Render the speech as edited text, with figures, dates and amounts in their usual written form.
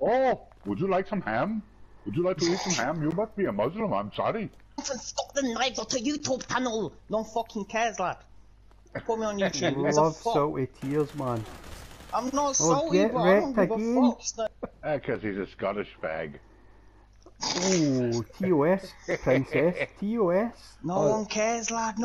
Oh, would you like some ham? Would you like to eat some ham? You must be a Muslim, I'm sorry. Scotland Live got a YouTube channel. No fucking cares, lad. Put me on YouTube. I love salty tears, man. I'm not salty, but I don't give a fuck. Because he's a Scottish fag. Oh, TOS, princess, TOS. No one cares, lad, no.